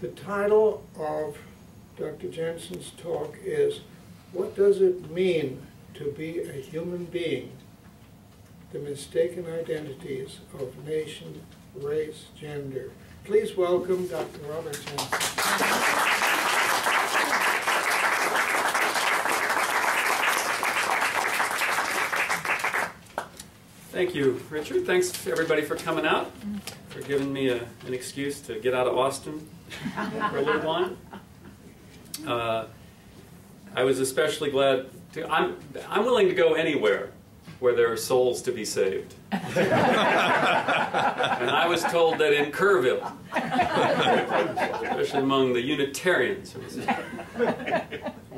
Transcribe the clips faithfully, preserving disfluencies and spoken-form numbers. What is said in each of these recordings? The title of Doctor Jensen's talk is, What Does It Mean to Be a Human Being? The Mistaken Identities of Nation, Race, Gender. Please welcome Doctor Robert Jensen. Thank you, Richard. Thanks, everybody, for coming out, for giving me a, an excuse to get out of Austin for a little while. Uh, I was especially glad to... I'm, I'm willing to go anywhere where there are souls to be saved. And I was told that in Kerrville, especially among the Unitarians, some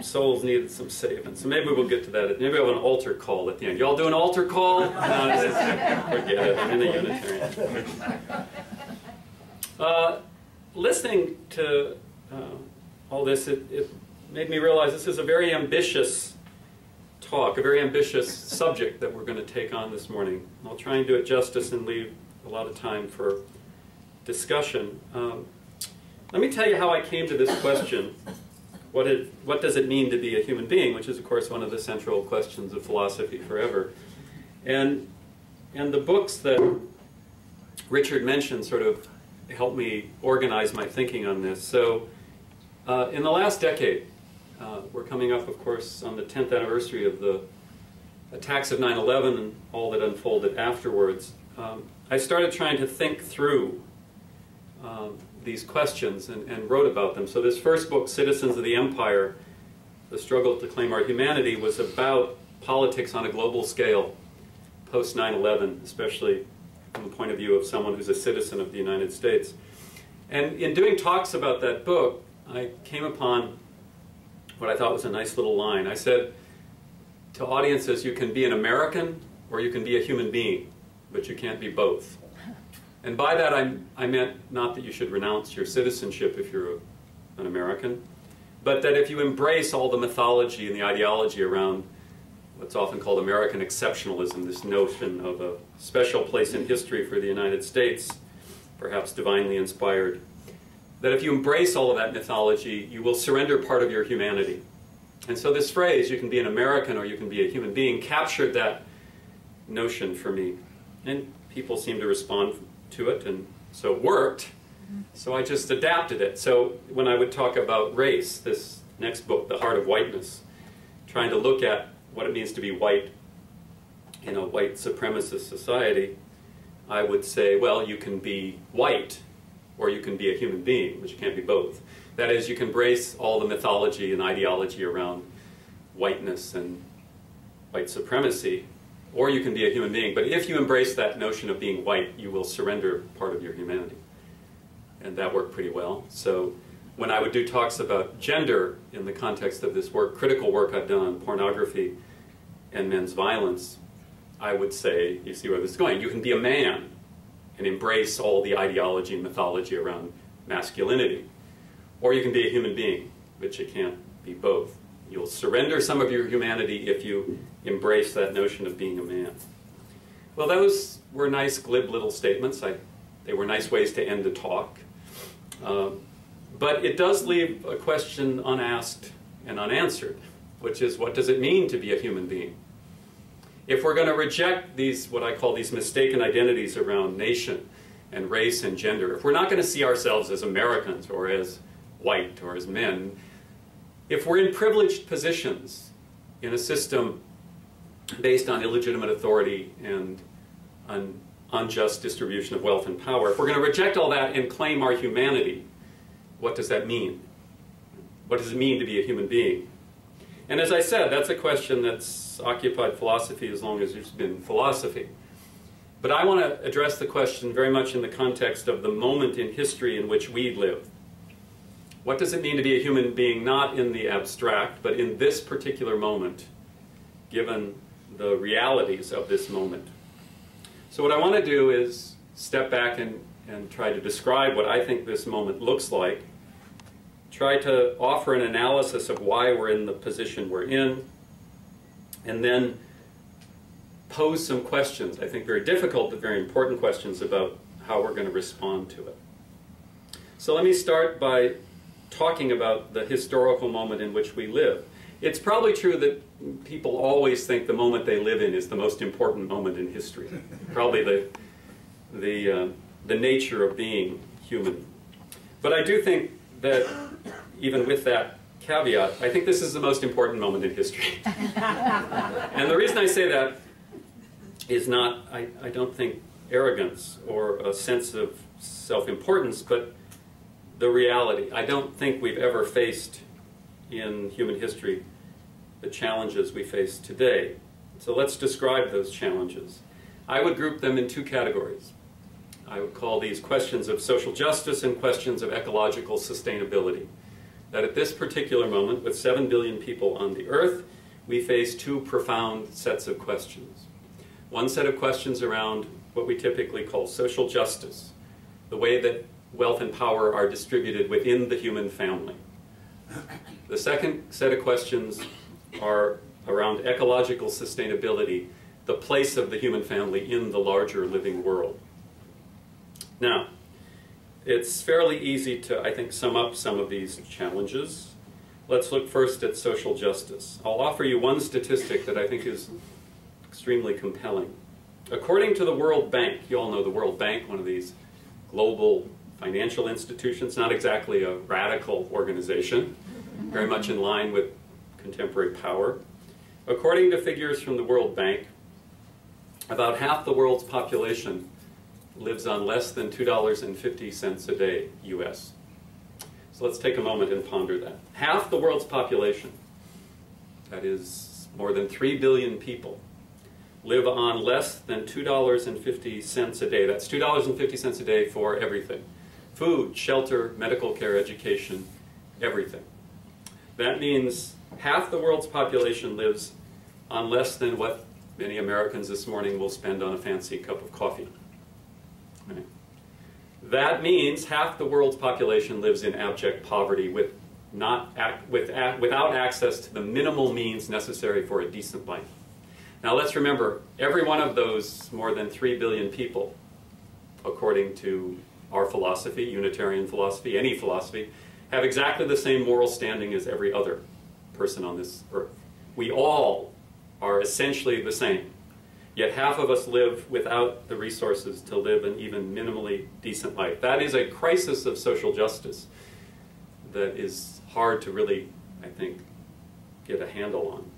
souls needed some saving. So maybe we'll get to that. Maybe I'll have an altar call at the end. Y'all do an altar call? No, forget it. I'm in a Unitarian. Uh, listening to uh, all this, it, it made me realize this is a very ambitious talk, a very ambitious subject that we're going to take on this morning. I'll try and do it justice and leave a lot of time for discussion. Um, let me tell you how I came to this question, what, it, what does it mean to be a human being, which is, of course, one of the central questions of philosophy forever. And, and the books that Richard mentioned sort of helped me organize my thinking on this. So uh, in the last decade, Uh, we're coming up, of course, on the tenth anniversary of the attacks of nine eleven and all that unfolded afterwards. Um, I started trying to think through um, these questions and, and wrote about them. So this first book, Citizens of the Empire, The Struggle to Claim Our Humanity, was about politics on a global scale post nine eleven, especially from the point of view of someone who's a citizen of the United States. And in doing talks about that book, I came upon what I thought was a nice little line. I said to audiences, you can be an American or you can be a human being, but you can't be both. And by that I, I meant not that you should renounce your citizenship if you're a, an American, but that if you embrace all the mythology and the ideology around what's often called American exceptionalism, this notion of a special place in history for the United States, perhaps divinely inspired, that if you embrace all of that mythology, you will surrender part of your humanity. And so this phrase, you can be an American or you can be a human being, captured that notion for me. And people seemed to respond to it, and so it worked. So I just adapted it. So when I would talk about race, this next book, The Heart of Whiteness, trying to look at what it means to be white in a white supremacist society, I would say, well, you can be white, or you can be a human being, but you can't be both. That is, you can embrace all the mythology and ideology around whiteness and white supremacy, or you can be a human being. But if you embrace that notion of being white, you will surrender part of your humanity. And that worked pretty well. So when I would do talks about gender in the context of this work, critical work I've done on pornography and men's violence, I would say, you see where this is going, you can be a man and embrace all the ideology and mythology around masculinity. Or you can be a human being, but you can't be both. You'll surrender some of your humanity if you embrace that notion of being a man. Well, those were nice, glib little statements. I, they were nice ways to end the talk. Uh, but it does leave a question unasked and unanswered, which is, what does it mean to be a human being? If we're going to reject these, what I call these mistaken identities around nation and race and gender, if we're not going to see ourselves as Americans or as white or as men, if we're in privileged positions in a system based on illegitimate authority and an unjust distribution of wealth and power, if we're going to reject all that and claim our humanity, what does that mean? What does it mean to be a human being? And as I said, that's a question that's occupied philosophy as long as there's been philosophy. But I want to address the question very much in the context of the moment in history in which we live. What does it mean to be a human being, not in the abstract, but in this particular moment, given the realities of this moment? So what I want to do is step back and, and try to describe what I think this moment looks like, try to offer an analysis of why we're in the position we're in, and then pose some questions, I think very difficult but very important questions, about how we're going to respond to it. So let me start by talking about the historical moment in which we live. It's probably true that people always think the moment they live in is the most important moment in history. Probably the, the, uh, the nature of being human. But I do think that, even with that caveat, I think this is the most important moment in history. And the reason I say that is not, I, I don't think, arrogance or a sense of self-importance, but the reality. I don't think we've ever faced in human history the challenges we face today. So let's describe those challenges. I would group them in two categories. I would call these questions of social justice and questions of ecological sustainability. That at this particular moment, with seven billion people on the earth, we face two profound sets of questions. One set of questions around what we typically call social justice, the way that wealth and power are distributed within the human family. The second set of questions are around ecological sustainability, the place of the human family in the larger living world. Now, it's fairly easy to, I think, sum up some of these challenges. Let's look first at social justice. I'll offer you one statistic that I think is extremely compelling. According to the World Bank, you all know the World Bank, one of these global financial institutions, not exactly a radical organization, very much in line with contemporary power. According to figures from the World Bank, about half the world's population lives on less than two dollars and fifty cents a day, U S. So let's take a moment and ponder that. Half the world's population, that is more than three billion people, live on less than two dollars and fifty cents a day. That's two dollars and fifty cents a day for everything. Food, shelter, medical care, education, everything. That means half the world's population lives on less than what many Americans this morning will spend on a fancy cup of coffee. Right. That means half the world's population lives in abject poverty with not ac with ac without access to the minimal means necessary for a decent life. Now let's remember, every one of those more than three billion people, according to our philosophy, Unitarian philosophy, any philosophy, have exactly the same moral standing as every other person on this earth. We all are essentially the same. Yet half of us live without the resources to live an even minimally decent life. That is a crisis of social justice that is hard to really, I think, get a handle on.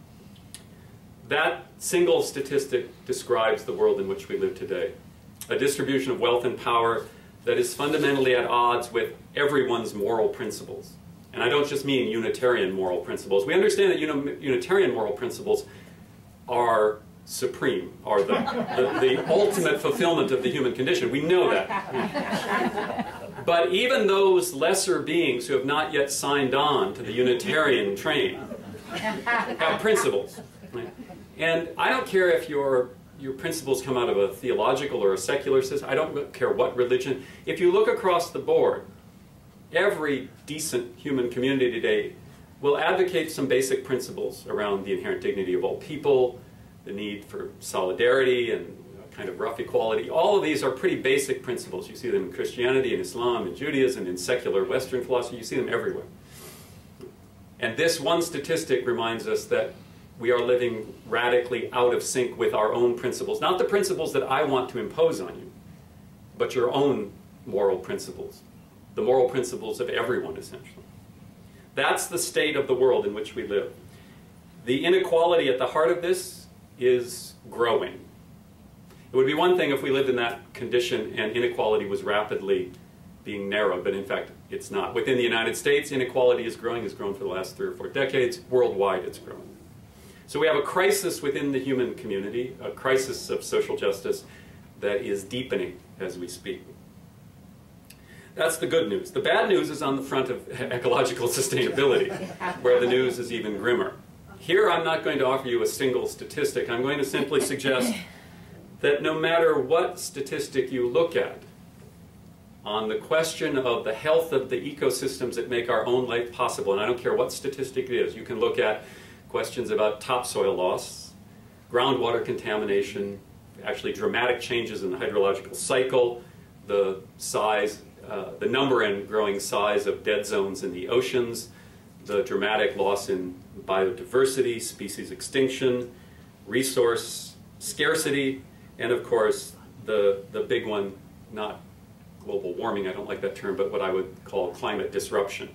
That single statistic describes the world in which we live today. A distribution of wealth and power that is fundamentally at odds with everyone's moral principles. And I don't just mean Unitarian moral principles. We understand that Unitarian moral principles are supreme, are the, the, the ultimate fulfillment of the human condition. We know that. But even those lesser beings who have not yet signed on to the Unitarian train have principles. Right? And I don't care if your, your principles come out of a theological or a secular system. I don't care what religion. If you look across the board, every decent human community today will advocate some basic principles around the inherent dignity of all people, the need for solidarity and kind of rough equality. All of these are pretty basic principles. You see them in Christianity, in Islam, in Judaism, in secular Western philosophy. You see them everywhere. And this one statistic reminds us that we are living radically out of sync with our own principles. Not the principles that I want to impose on you, but your own moral principles. The moral principles of everyone, essentially. That's the state of the world in which we live. The inequality at the heart of this is growing. It would be one thing if we lived in that condition and inequality was rapidly being narrowed, but in fact it's not. Within the United States, inequality is growing, it's grown for the last three or four decades. Worldwide it's growing. So we have a crisis within the human community, a crisis of social justice that is deepening as we speak. That's the good news. The bad news is on the front of ecological sustainability, where the news is even grimmer. Here I'm not going to offer you a single statistic. I'm going to simply suggest that no matter what statistic you look at on the question of the health of the ecosystems that make our own life possible, and I don't care what statistic it is, you can look at questions about topsoil loss, groundwater contamination, actually dramatic changes in the hydrological cycle, the size uh, the number and growing size of dead zones in the oceans, the dramatic loss in biodiversity, species extinction, resource scarcity, and of course the, the big one, not global warming, I don't like that term, but what I would call climate disruption.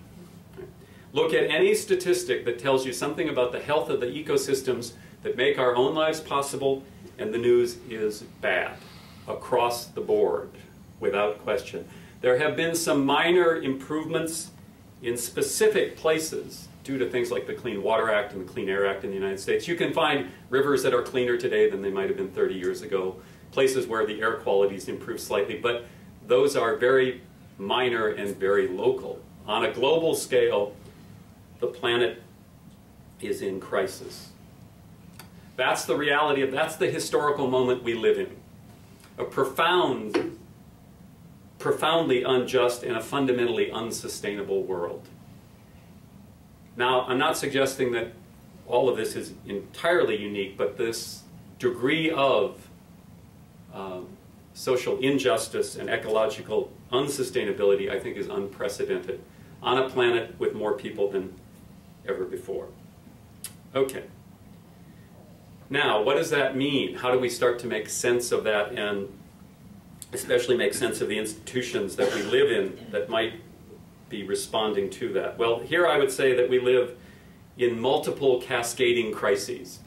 Right? Look at any statistic that tells you something about the health of the ecosystems that make our own lives possible, and the news is bad across the board, without question. There have been some minor improvements in specific places due to things like the Clean Water Act and the Clean Air Act in the United States. You can find rivers that are cleaner today than they might have been thirty years ago, places where the air quality's improved slightly, but those are very minor and very local. On a global scale, the planet is in crisis. That's the reality of, that's the historical moment we live in. A profound, profoundly unjust and a fundamentally unsustainable world. Now, I'm not suggesting that all of this is entirely unique, but this degree of um, social injustice and ecological unsustainability, I think, is unprecedented on a planet with more people than ever before. Okay. Now, what does that mean? How do we start to make sense of that, and especially make sense of the institutions that we live in that might be responding to that? Well, here I would say that we live in multiple cascading crises.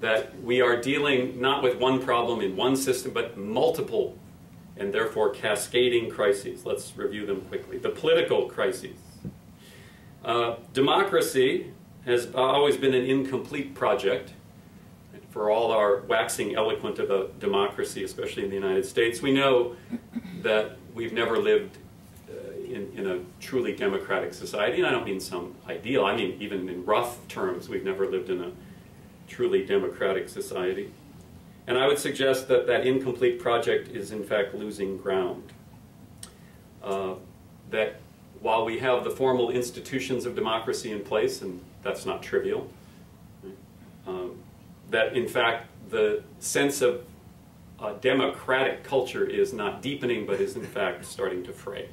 That we are dealing not with one problem in one system, but multiple and therefore cascading crises. Let's review them quickly. The political crises. Uh, democracy has always been an incomplete project. For all our waxing eloquent about democracy, especially in the United States, we know that we've never lived uh, in, in a truly democratic society. And I don't mean some ideal. I mean, even in rough terms, we've never lived in a truly democratic society. And I would suggest that that incomplete project is in fact losing ground. Uh, that while we have the formal institutions of democracy in place, and that's not trivial, um, that in fact the sense of uh, democratic culture is not deepening, but is in fact starting to fray.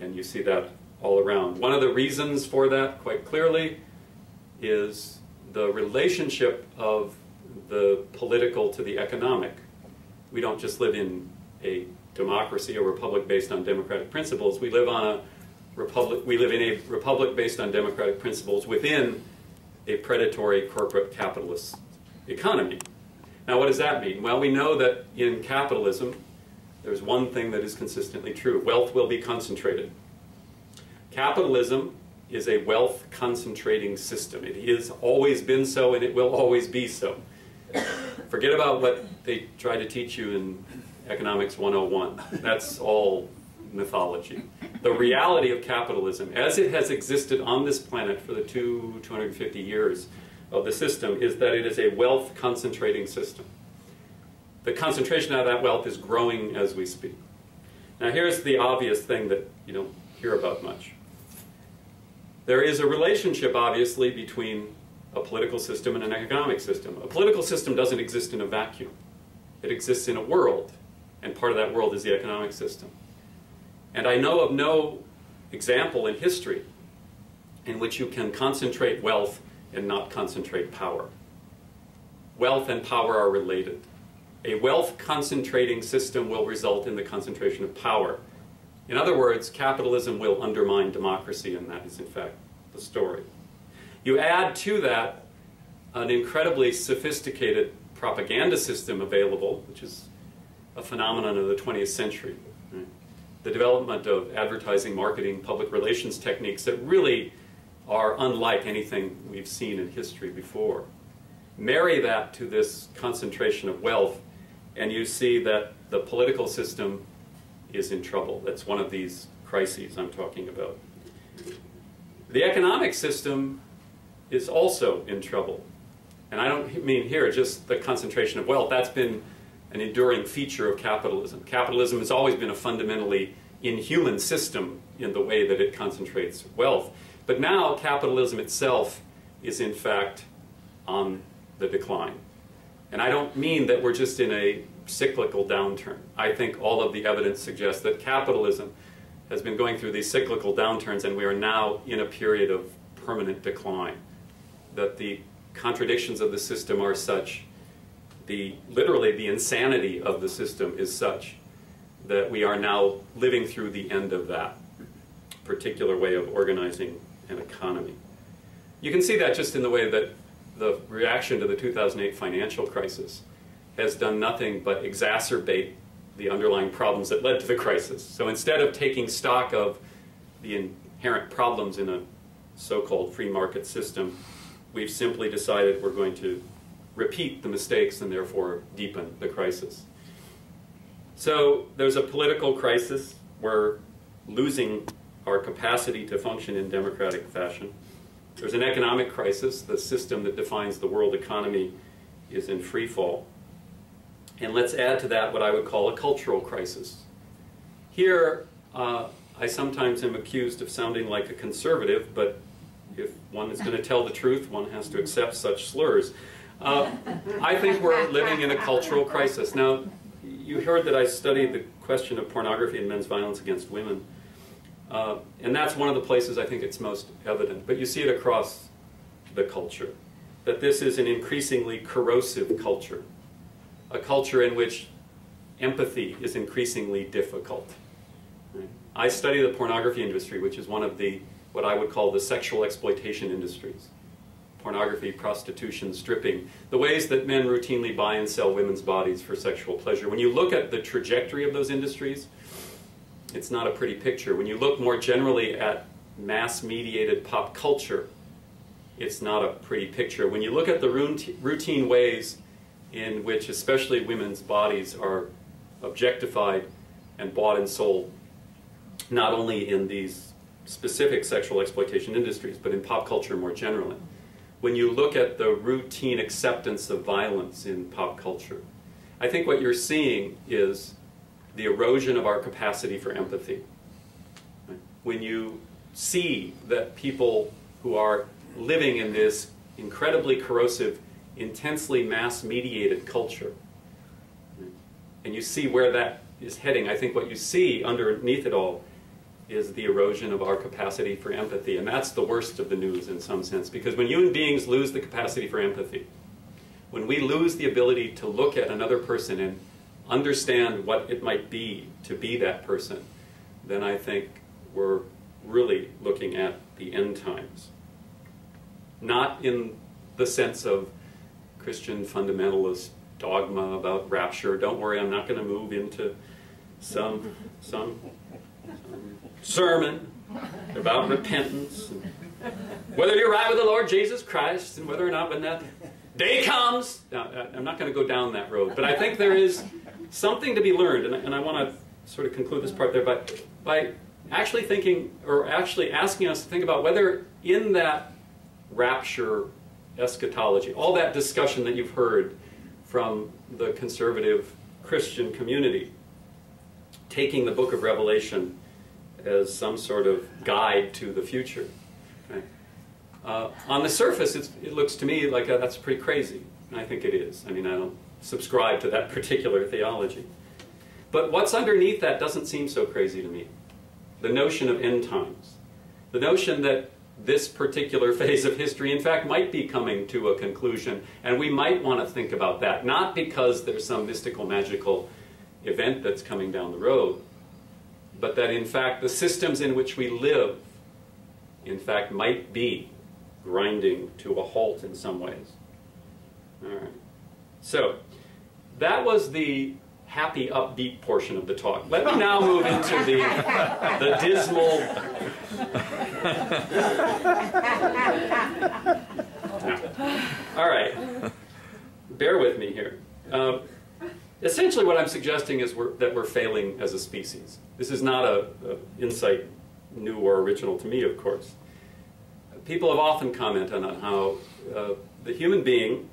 And you see that all around. One of the reasons for that, quite clearly, is the relationship of the political to the economic. We don't just live in a democracy or republic based on democratic principles. We live on a republic. We live in a republic based on democratic principles within a predatory corporate capitalist economy. Now, what does that mean? Well, we know that in capitalism, there's one thing that is consistently true: wealth will be concentrated. Capitalism is a wealth concentrating system. It has always been so, and it will always be so. Forget about what they try to teach you in Economics one oh one. That's all mythology. The reality of capitalism, as it has existed on this planet for the two, 250 years of the system, is that it is a wealth concentrating system. The concentration of that wealth is growing as we speak. Now, here's the obvious thing that you don't hear about much. There is a relationship, obviously, between a political system and an economic system. A political system doesn't exist in a vacuum. It exists in a world, and part of that world is the economic system. And I know of no example in history in which you can concentrate wealth and not concentrate power. Wealth and power are related. A wealth concentrating system will result in the concentration of power. In other words, capitalism will undermine democracy, and that is in fact the story. You add to that an incredibly sophisticated propaganda system available, which is a phenomenon of the twentieth century. Right? The development of advertising, marketing, public relations techniques that really are unlike anything we've seen in history before. Marry that to this concentration of wealth, and you see that the political system is in trouble. That's one of these crises I'm talking about. The economic system is also in trouble. And I don't mean here just the concentration of wealth. That's been an enduring feature of capitalism. Capitalism has always been a fundamentally inhuman system in the way that it concentrates wealth. But now capitalism itself is in fact on the decline. And I don't mean that we're just in a cyclical downturn. I think all of the evidence suggests that capitalism has been going through these cyclical downturns, and we are now in a period of permanent decline. That the contradictions of the system are such, the literally the insanity of the system is such, that we are now living through the end of that particular way of organizing an economy. You can see that just in the way that the reaction to the two thousand eight financial crisis has done nothing but exacerbate the underlying problems that led to the crisis. So instead of taking stock of the inherent problems in a so-called free market system, we've simply decided we're going to repeat the mistakes and therefore deepen the crisis. So there's a political crisis. We're losing our capacity to function in democratic fashion. There's an economic crisis. The system that defines the world economy is in free fall. And let's add to that what I would call a cultural crisis. Here, uh, I sometimes am accused of sounding like a conservative, but if one is going to tell the truth, one has to accept such slurs. Uh, I think we're living in a cultural crisis. Now, you heard that I studied the question of pornography and men's violence against women. Uh, and that's one of the places I think it's most evident. But you see it across the culture, that this is an increasingly corrosive culture, a culture in which empathy is increasingly difficult. Right? I study the pornography industry, which is one of the, what I would call the sexual exploitation industries. Pornography, prostitution, stripping, the ways that men routinely buy and sell women's bodies for sexual pleasure. When you look at the trajectory of those industries, it's not a pretty picture. When you look more generally at mass-mediated pop culture, it's not a pretty picture. When you look at the routine ways in which especially women's bodies are objectified and bought and sold, not only in these specific sexual exploitation industries, but in pop culture more generally. When you look at the routine acceptance of violence in pop culture, I think what you're seeing is the erosion of our capacity for empathy. When you see that people who are living in this incredibly corrosive, intensely mass-mediated culture, and you see where that is heading, I think what you see underneath it all is the erosion of our capacity for empathy. And that's the worst of the news in some sense, because when human beings lose the capacity for empathy, when we lose the ability to look at another person and understand what it might be to be that person, then I think we're really looking at the end times. Not in the sense of Christian fundamentalist dogma about rapture. Don't worry, I'm not going to move into some, some, some sermon about repentance, and whether you're right with the Lord Jesus Christ and whether or not when that day comes. Now, I'm not going to go down that road, but I think there is something to be learned, and I, and I want to sort of conclude this part there by, by actually thinking, or actually asking us to think about whether in that rapture eschatology, all that discussion that you've heard from the conservative Christian community, taking the book of Revelation as some sort of guide to the future. Right? Uh, on the surface, it's, it looks to me like uh, that's pretty crazy, and I think it is. I mean, I don't subscribe to that particular theology. But what's underneath that doesn't seem so crazy to me. The notion of end times, the notion that this particular phase of history, in fact, might be coming to a conclusion, and we might want to think about that, not because there's some mystical, magical event that's coming down the road, but that, in fact, the systems in which we live, in fact, might be grinding to a halt in some ways. All right. So that was the happy, upbeat portion of the talk. Let me now move into the, the dismal. All right. Bear with me here. Um, essentially what I'm suggesting is we're, that we're failing as a species. This is not a, a insight new or original to me, of course. People have often commented on how uh, the human being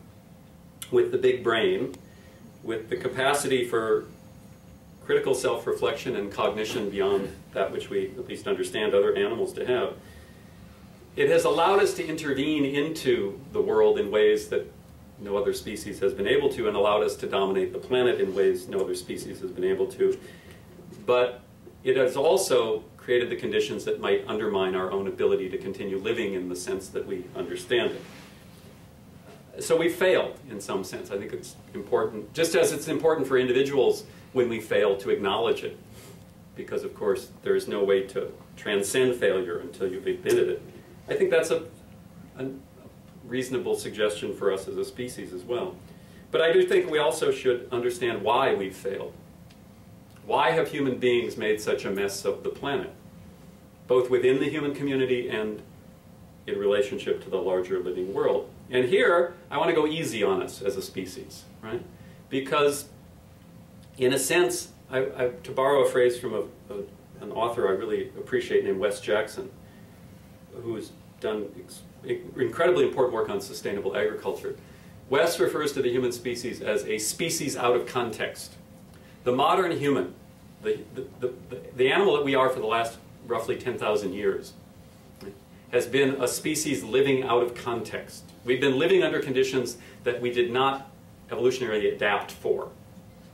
with the big brain, with the capacity for critical self-reflection and cognition beyond that which we at least understand other animals to have, it has allowed us to intervene into the world in ways that no other species has been able to, and allowed us to dominate the planet in ways no other species has been able to. But it has also created the conditions that might undermine our own ability to continue living in the sense that we understand it. So we failed in some sense. I think it's important, just as it's important for individuals when we fail to acknowledge it, because of course there is no way to transcend failure until you've admitted it. I think that's a, a reasonable suggestion for us as a species as well. But I do think we also should understand why we've failed. Why have human beings made such a mess of the planet, both within the human community and in relationship to the larger living world? And here, I want to go easy on us as a species, right? Because, in a sense, I, I, to borrow a phrase from a, a, an author I really appreciate named Wes Jackson, who's done ex incredibly important work on sustainable agriculture. Wes refers to the human species as a species out of context. The modern human, the, the, the, the animal that we are for the last roughly ten thousand years, has been a species living out of context. We've been living under conditions that we did not evolutionarily adapt for.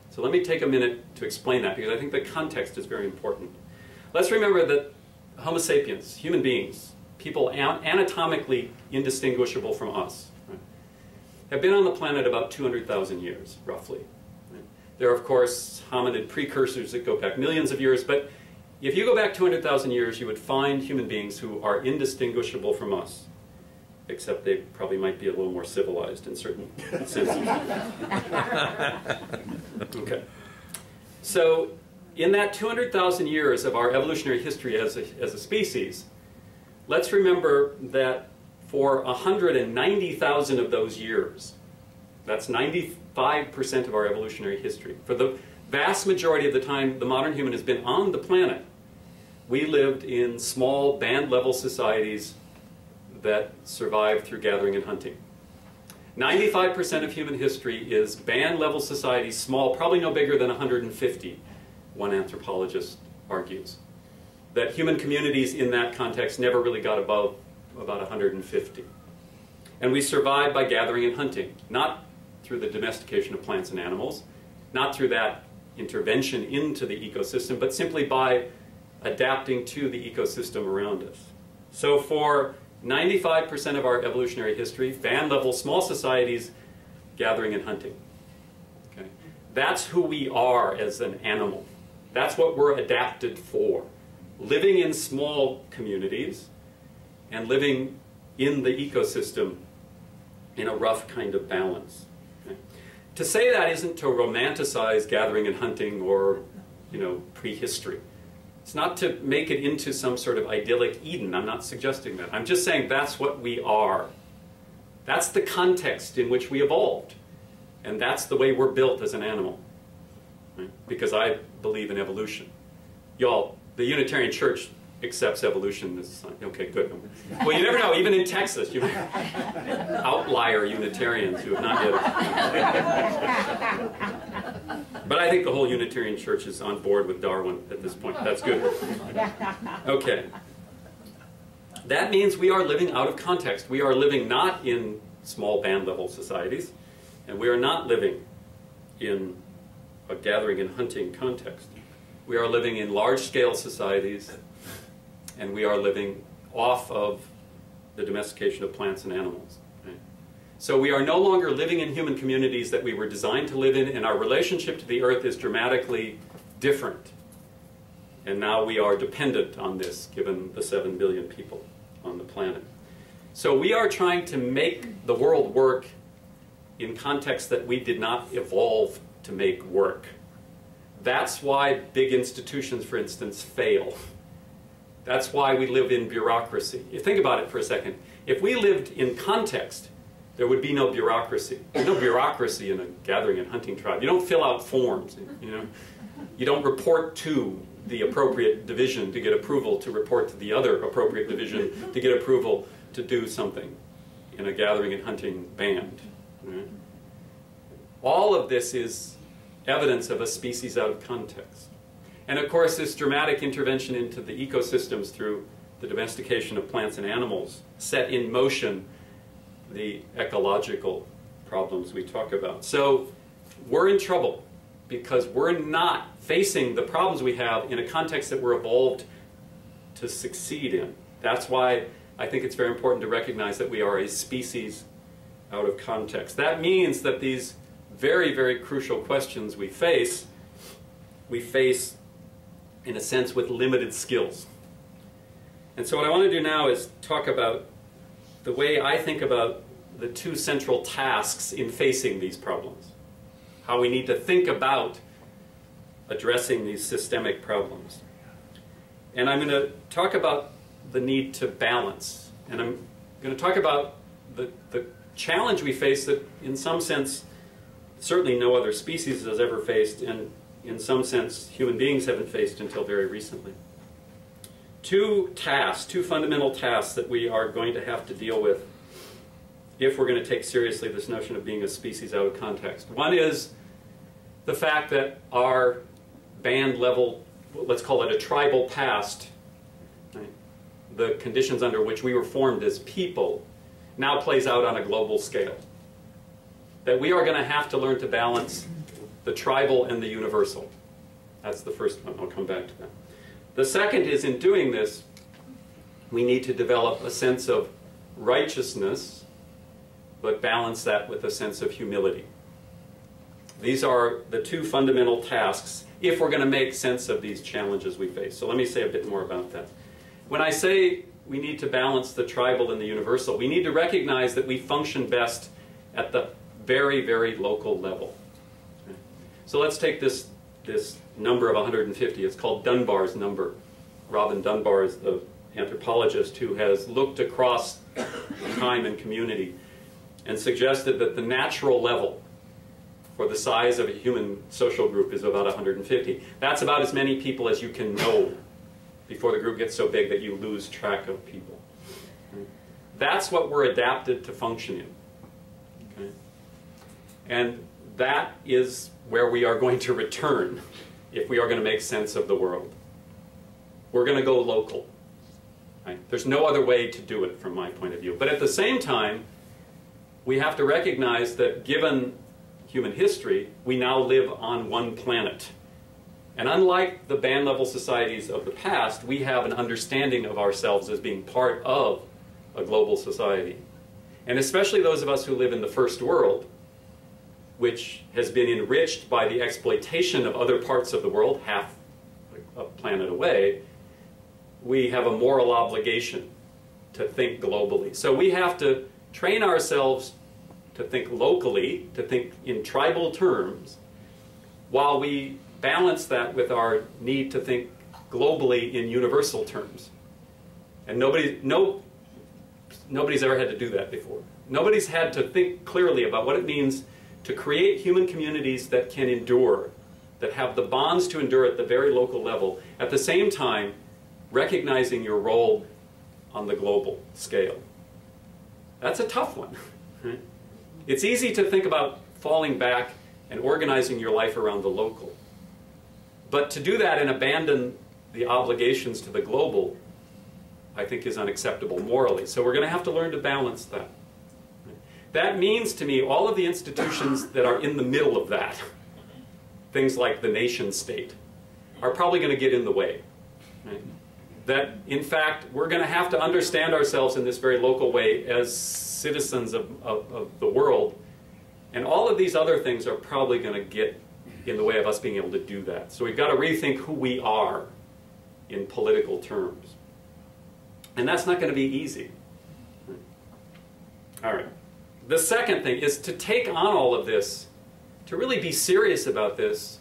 So let me take a minute to explain that, because I think the context is very important. Let's remember that Homo sapiens, human beings, people anatomically indistinguishable from us, right, have been on the planet about two hundred thousand years, roughly. There are, of course, hominid precursors that go back millions of years, but if you go back two hundred thousand years, you would find human beings who are indistinguishable from us, except they probably might be a little more civilized in certain senses. Okay. So, in that two hundred thousand years of our evolutionary history as a, as a species, let's remember that for one hundred ninety thousand of those years, that's ninety-five percent of our evolutionary history. For the vast majority of the time the modern human has been on the planet, we lived in small band-level societies that survived through gathering and hunting. ninety-five percent of human history is band-level societies, small, probably no bigger than one hundred fifty, one anthropologist argues. That human communities in that context never really got above about one hundred fifty. And we survived by gathering and hunting, not through the domestication of plants and animals, not through that intervention into the ecosystem, but simply by adapting to the ecosystem around us. So for ninety-five percent of our evolutionary history, band-level small societies, gathering and hunting. Okay? That's who we are as an animal. That's what we're adapted for. Living in small communities and living in the ecosystem in a rough kind of balance. Okay? To say that isn't to romanticize gathering and hunting or, you know, prehistory. It's not to make it into some sort of idyllic Eden. I'm not suggesting that. I'm just saying that's what we are. That's the context in which we evolved. And that's the way we're built as an animal. Right? Because I believe in evolution. Y'all, the Unitarian Church accepts evolution as science. Okay, good. Well, you never know, even in Texas, you outlier Unitarians who have not yet. But I think the whole Unitarian Church is on board with Darwin at this point. That's good. Okay. That means we are living out of context. We are living not in small band level societies, and we are not living in a gathering and hunting context. We are living in large-scale societies, and we are living off of the domestication of plants and animals. Right? So we are no longer living in human communities that we were designed to live in, and our relationship to the earth is dramatically different. And now we are dependent on this, given the seven billion people on the planet. So we are trying to make the world work in contexts that we did not evolve to make work. That's why big institutions, for instance, fail. That's why we live in bureaucracy. Think about it for a second. If we lived in context, there would be no bureaucracy. There's no bureaucracy in a gathering and hunting tribe. You don't fill out forms, you know. You don't report to the appropriate division to get approval to report to the other appropriate division to get approval to do something in a gathering and hunting band. Right? All of this is evidence of a species out of context. And of course this dramatic intervention into the ecosystems through the domestication of plants and animals set in motion the ecological problems we talk about. So we're in trouble because we're not facing the problems we have in a context that we're evolved to succeed in. That's why I think it's very important to recognize that we are a species out of context. That means that these very, very crucial questions we face, we face in a sense with limited skills. And so what I want to do now is talk about the way I think about the two central tasks in facing these problems, how we need to think about addressing these systemic problems. And I'm going to talk about the need to balance. And I'm going to talk about the, the challenge we face that in some sense certainly no other species has ever faced, and in some sense human beings haven't faced until very recently. Two tasks, two fundamental tasks that we are going to have to deal with if we're going to take seriously this notion of being a species out of context. One is the fact that our band level, let's call it a tribal past, right, the conditions under which we were formed as people, now plays out on a global scale. That we are going to have to learn to balance the tribal and the universal. That's the first one. I'll come back to that. The second is, in doing this, we need to develop a sense of righteousness, but balance that with a sense of humility. These are the two fundamental tasks if we're going to make sense of these challenges we face. So let me say a bit more about that. When I say we need to balance the tribal and the universal, we need to recognize that we function best at the very, very local level. Okay. So let's take this, this number of one hundred fifty. It's called Dunbar's number. Robin Dunbar is the anthropologist who has looked across time and community and suggested that the natural level for the size of a human social group is about one hundred fifty. That's about as many people as you can know before the group gets so big that you lose track of people. Okay. That's what we're adapted to function in. Okay. And that is where we are going to return if we are going to make sense of the world. We're going to go local. Right? There's no other way to do it from my point of view. But at the same time, we have to recognize that given human history, we now live on one planet. And unlike the band level societies of the past, we have an understanding of ourselves as being part of a global society. And especially those of us who live in the first world, which has been enriched by the exploitation of other parts of the world, half a planet away, we have a moral obligation to think globally. So we have to train ourselves to think locally, to think in tribal terms, while we balance that with our need to think globally in universal terms. And nobody, no, nobody's ever had to do that before. Nobody's had to think clearly about what it means to create human communities that can endure, that have the bonds to endure at the very local level, at the same time recognizing your role on the global scale. That's a tough one. Right? It's easy to think about falling back and organizing your life around the local. But to do that and abandon the obligations to the global, I think, is unacceptable morally. So we're going to have to learn to balance that. That means to me all of the institutions that are in the middle of that, things like the nation state, are probably going to get in the way. Right? That, in fact, we're going to have to understand ourselves in this very local way as citizens of, of, of the world. And all of these other things are probably going to get in the way of us being able to do that. So we've got to rethink who we are in political terms. And that's not going to be easy. Right? All right. The second thing is to take on all of this, to really be serious about this,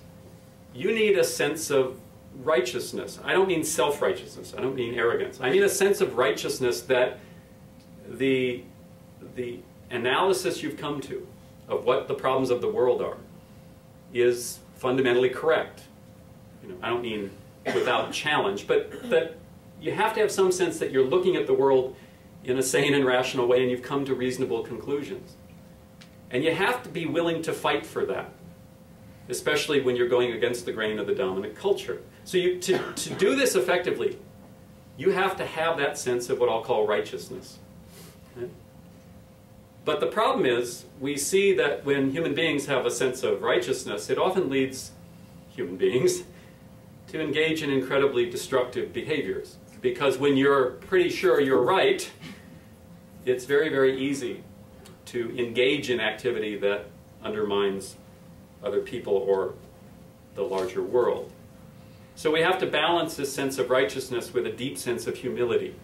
you need a sense of righteousness. I don't mean self-righteousness. I don't mean arrogance. I mean a sense of righteousness that the, the analysis you've come to of what the problems of the world are is fundamentally correct. You know, I don't mean without challenge, but that you have to have some sense that you're looking at the world in a sane and rational way, and you've come to reasonable conclusions. And you have to be willing to fight for that, especially when you're going against the grain of the dominant culture. So you, to, to do this effectively, you have to have that sense of what I'll call righteousness. Okay? But the problem is, we see that when human beings have a sense of righteousness, it often leads human beings to engage in incredibly destructive behaviors. Because when you're pretty sure you're right, it's very, very easy to engage in activity that undermines other people or the larger world. So we have to balance this sense of righteousness with a deep sense of humility.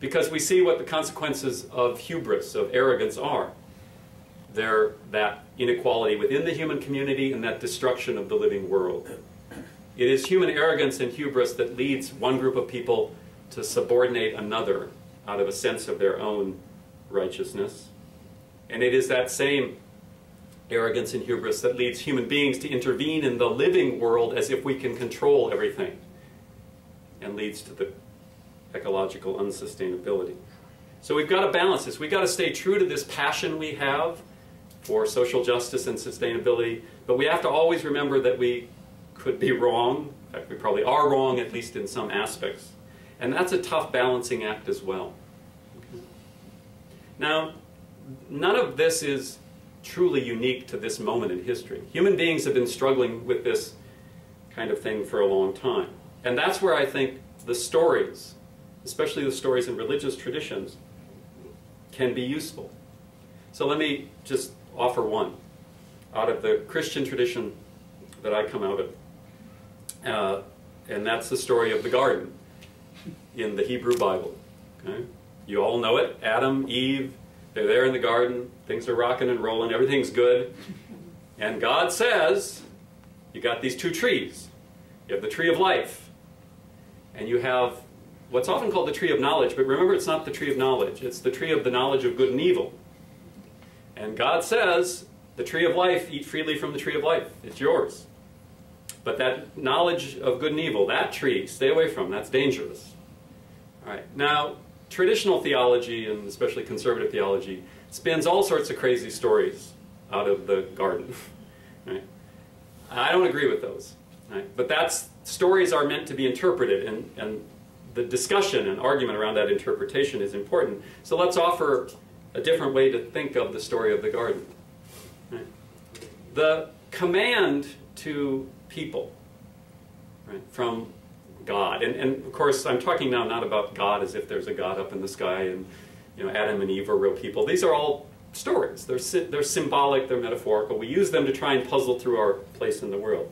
Because we see what the consequences of hubris, of arrogance are. They're that inequality within the human community and that destruction of the living world. It is human arrogance and hubris that leads one group of people to subordinate another out of a sense of their own righteousness. And it is that same arrogance and hubris that leads human beings to intervene in the living world as if we can control everything, and leads to the ecological unsustainability. So we've got to balance this. We've got to stay true to this passion we have for social justice and sustainability, but we have to always remember that we could be wrong. In fact, we probably are wrong, at least in some aspects. And that's a tough balancing act as well. Okay. Now, none of this is truly unique to this moment in history. Human beings have been struggling with this kind of thing for a long time. And that's where I think the stories, especially the stories in religious traditions, can be useful. So let me just offer one out of the Christian tradition that I come out of. Uh, and that's the story of the garden in the Hebrew Bible. Okay? You all know it. Adam, Eve, they're there in the garden. Things are rocking and rolling. Everything's good. And God says, you got these two trees. You have the tree of life, and you have what's often called the tree of knowledge, but remember, it's not the tree of knowledge. It's the tree of the knowledge of good and evil. And God says, the tree of life, eat freely from the tree of life. It's yours. But that knowledge of good and evil, that tree, stay away from. That's dangerous. All right. Now, traditional theology, and especially conservative theology, spins all sorts of crazy stories out of the garden. Right? I don't agree with those. Right? But that's, stories are meant to be interpreted, and, and the discussion and argument around that interpretation is important. So let's offer a different way to think of the story of the garden. Right? The command to people, right, from God, and, and of course I'm talking now not about God as if there's a God up in the sky and, you know, Adam and Eve are real people. These are all stories. They're, si they're symbolic, they're metaphorical. We use them to try and puzzle through our place in the world.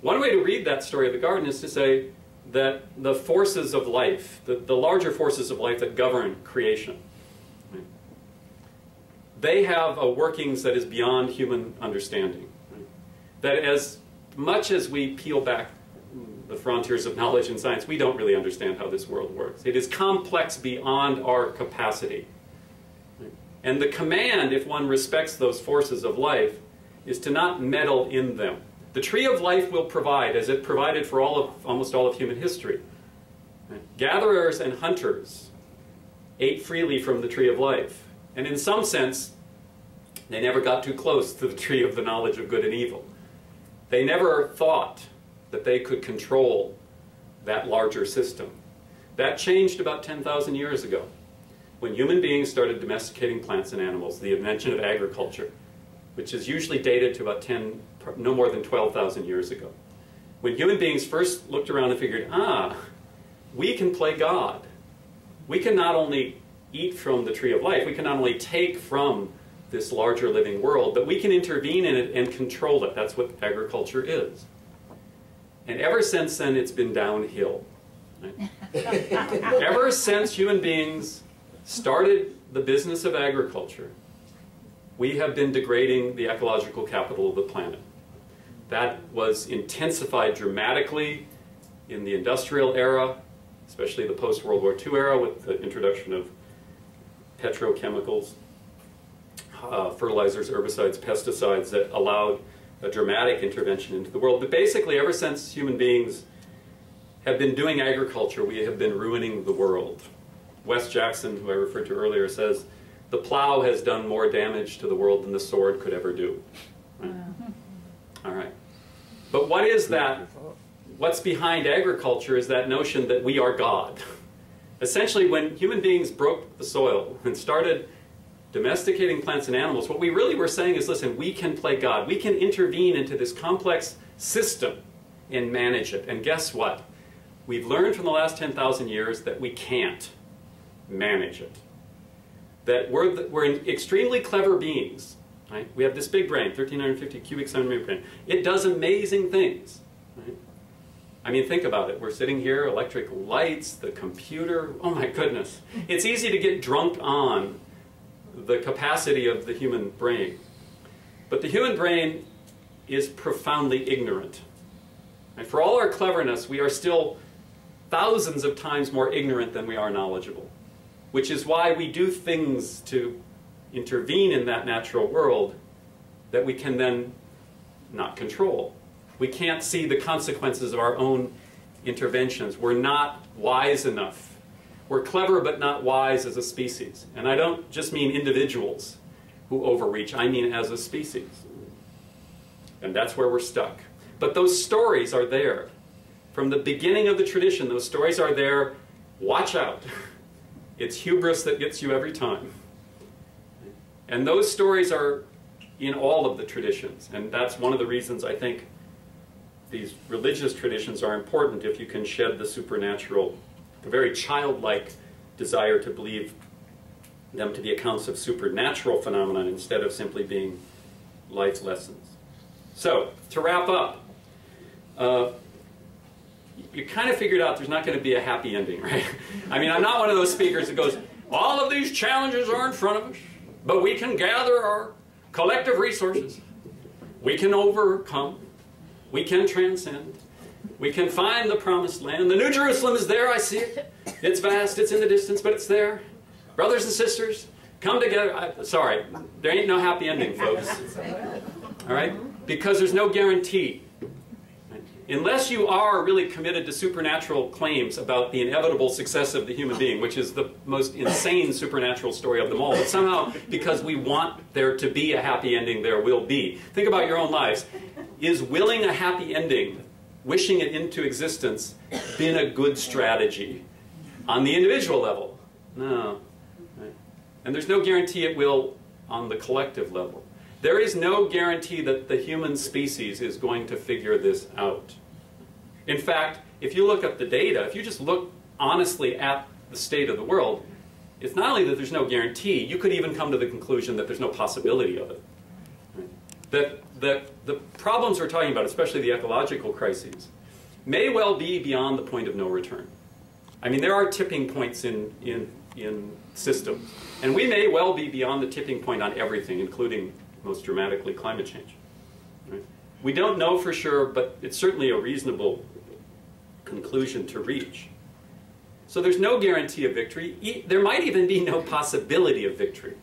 One way to read that story of the garden is to say that the forces of life, the, the larger forces of life that govern creation, right, they have a workings that is beyond human understanding. Right? That as much as we peel back the frontiers of knowledge and science, we don't really understand how this world works. It is complex beyond our capacity. And the command, if one respects those forces of life, is to not meddle in them. The tree of life will provide, as it provided for all of, almost all of human history. Gatherers and hunters ate freely from the tree of life. And in some sense, they never got too close to the tree of the knowledge of good and evil. They never thought that they could control that larger system. That changed about ten thousand years ago, when human beings started domesticating plants and animals, the invention of agriculture, which is usually dated to about ten, no more than twelve thousand years ago. When human beings first looked around and figured, ah, we can play God. We can not only eat from the tree of life, we can not only take from this larger living world, but we can intervene in it and control it. That's what agriculture is. And ever since then, it's been downhill. Right? Ever since human beings started the business of agriculture, we have been degrading the ecological capital of the planet. That was intensified dramatically in the industrial era, especially the post-World War Two era, with the introduction of petrochemicals, uh, fertilizers, herbicides, pesticides that allowed a dramatic intervention into the world. But basically, ever since human beings have been doing agriculture, we have been ruining the world. Wes Jackson, who I referred to earlier, says, the plow has done more damage to the world than the sword could ever do. Right? All right. But what is that? What's behind agriculture is that notion that we are God. Essentially, when human beings broke the soil and started domesticating plants and animals, what we really were saying is, listen, we can play God. We can intervene into this complex system and manage it. And guess what? We've learned from the last ten thousand years that we can't manage it. That we're, the, we're extremely clever beings. Right? We have this big brain, one thousand three hundred fifty cubic centimeter brain. It does amazing things. Right? I mean, think about it. We're sitting here, electric lights, the computer. Oh my goodness. It's easy to get drunk on the capacity of the human brain. But the human brain is profoundly ignorant. And for all our cleverness, we are still thousands of times more ignorant than we are knowledgeable, which is why we do things to intervene in that natural world that we can then not control. We can't see the consequences of our own interventions. We're not wise enough. We're clever but not wise as a species. And I don't just mean individuals who overreach. I mean as a species. And that's where we're stuck. But those stories are there. From the beginning of the tradition, those stories are there. Watch out. It's hubris that gets you every time. And those stories are in all of the traditions. And that's one of the reasons I think these religious traditions are important, if you can shed the supernatural, the very childlike desire to believe them to be accounts of supernatural phenomena instead of simply being life lessons. So, to wrap up, uh, you kind of figured out there's not going to be a happy ending, right? I mean, I'm not one of those speakers that goes, all of these challenges are in front of us, but we can gather our collective resources. We can overcome. We can transcend. We can find the promised land. The New Jerusalem is there, I see it. It's vast, it's in the distance, but it's there. Brothers and sisters, come together. I, sorry, there ain't no happy ending, folks. All right? Because there's no guarantee. Unless you are really committed to supernatural claims about the inevitable success of the human being, which is the most insane supernatural story of them all, but somehow, because we want there to be a happy ending, there will be. Think about your own lives. Is willing a happy ending, wishing it into existence, been a good strategy on the individual level? No. Right. And there's no guarantee it will on the collective level. There is no guarantee that the human species is going to figure this out. In fact, if you look at the data, if you just look honestly at the state of the world, it's not only that there's no guarantee, you could even come to the conclusion that there's no possibility of it. Right. That The, the problems we're talking about, especially the ecological crises, may well be beyond the point of no return. I mean, there are tipping points in, in, in systems, and we may well be beyond the tipping point on everything, including, most dramatically, climate change. Right? We don't know for sure, but it's certainly a reasonable conclusion to reach. So there's no guarantee of victory. E- there might even be no possibility of victory,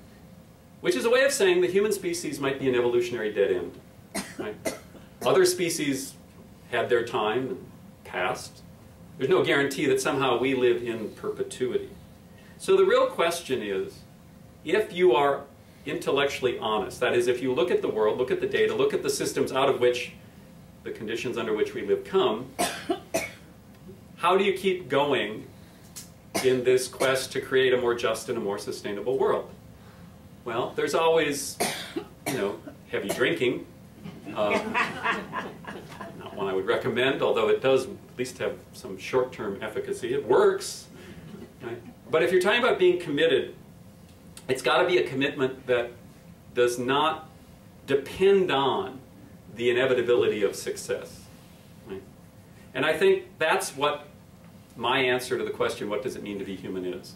which is a way of saying the human species might be an evolutionary dead end. Right? Other species had their time and passed. There's no guarantee that somehow we live in perpetuity. So the real question is, if you are intellectually honest, that is, if you look at the world, look at the data, look at the systems out of which the conditions under which we live come, how do you keep going in this quest to create a more just and a more sustainable world? Well, there's always, you know, heavy drinking. Uh, not one I would recommend, although it does at least have some short-term efficacy. It works. Right? But if you're talking about being committed, it's got to be a commitment that does not depend on the inevitability of success. Right? And I think that's what my answer to the question, what does it mean to be human, is.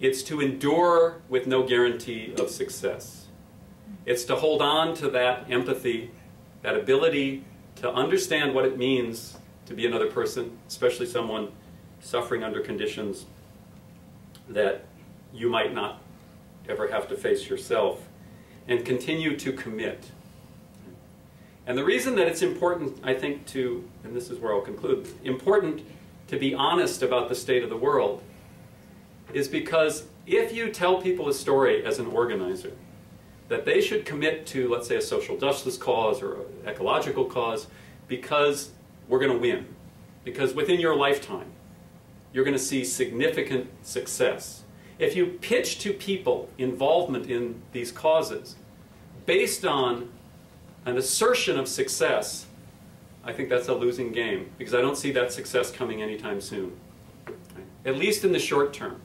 It's to endure with no guarantee of success. It's to hold on to that empathy, that ability to understand what it means to be another person, especially someone suffering under conditions that you might not ever have to face yourself, and continue to commit. And the reason that it's important, I think, to, and this is where I'll conclude, important to be honest about the state of the world is because if you tell people a story as an organizer, that they should commit to, let's say, a social justice cause or an ecological cause because we're going to win, because within your lifetime you're going to see significant success. If you pitch to people involvement in these causes based on an assertion of success, I think that's a losing game, because I don't see that success coming anytime soon, right? At least in the short term.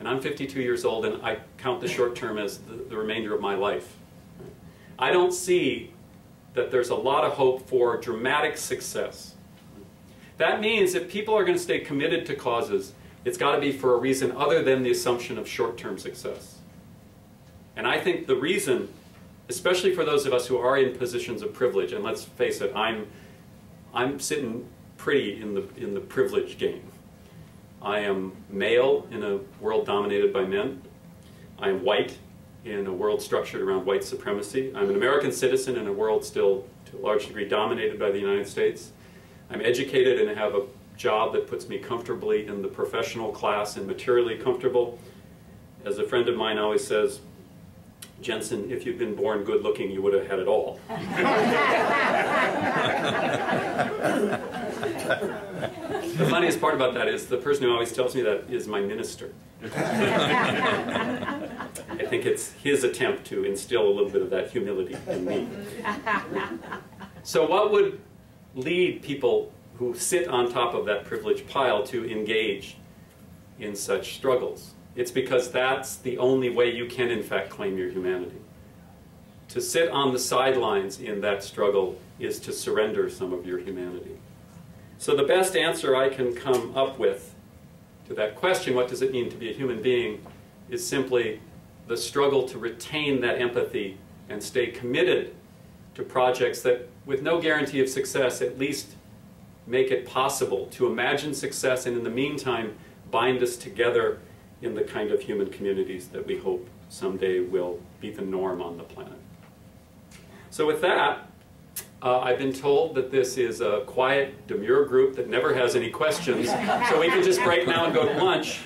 And I'm fifty-two years old, and I count the short term as the, the remainder of my life. Right? I don't see that there's a lot of hope for dramatic success. That means if people are going to stay committed to causes, it's got to be for a reason other than the assumption of short-term success. And I think the reason, especially for those of us who are in positions of privilege, and let's face it, I'm, I'm sitting pretty in the, in the privilege game. I am male in a world dominated by men. I am white in a world structured around white supremacy. I'm an American citizen in a world still, to a large degree, dominated by the United States. I'm educated and have a job that puts me comfortably in the professional class and materially comfortable. As a friend of mine always says, Jensen, if you'd been born good looking, you would have had it all. The funniest part about that is the person who always tells me that is my minister. I think it's his attempt to instill a little bit of that humility in me. So what would lead people who sit on top of that privilege pile to engage in such struggles? It's because that's the only way you can, in fact, claim your humanity. To sit on the sidelines in that struggle is to surrender some of your humanity. So the best answer I can come up with to that question, what does it mean to be a human being, is simply the struggle to retain that empathy and stay committed to projects that, with no guarantee of success, at least make it possible to imagine success, and in the meantime bind us together in the kind of human communities that we hope someday will be the norm on the planet. So with that, uh, I've been told that this is a quiet, demure group that never has any questions, so we can just break now and go to lunch.